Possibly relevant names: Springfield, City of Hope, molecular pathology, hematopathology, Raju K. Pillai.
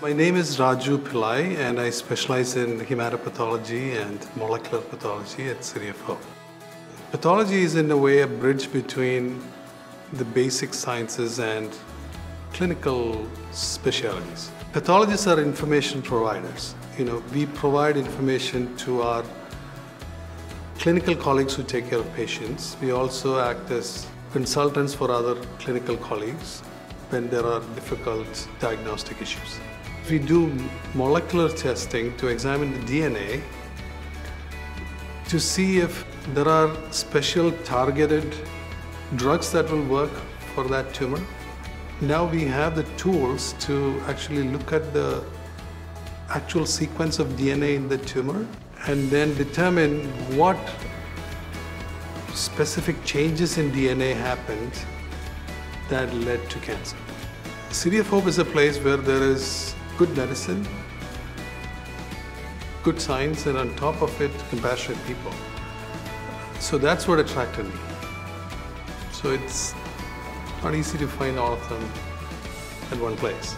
My name is Raju Pillai and I specialize in hematopathology and molecular pathology at City of Hope. Pathology is in a way a bridge between the basic sciences and clinical specialties. Pathologists are information providers. We provide information to our clinical colleagues who take care of patients. We also act as consultants for other clinical colleagues when there are difficult diagnostic issues. We do molecular testing to examine the DNA to see if there are special targeted drugs that will work for that tumor. Now we have the tools to actually look at the actual sequence of DNA in the tumor and then determine what specific changes in DNA happened that led to cancer. City of Hope is a place where there is good medicine, good science, and on top of it, compassionate people. So that's what attracted me. So it's not easy to find all of them at one place.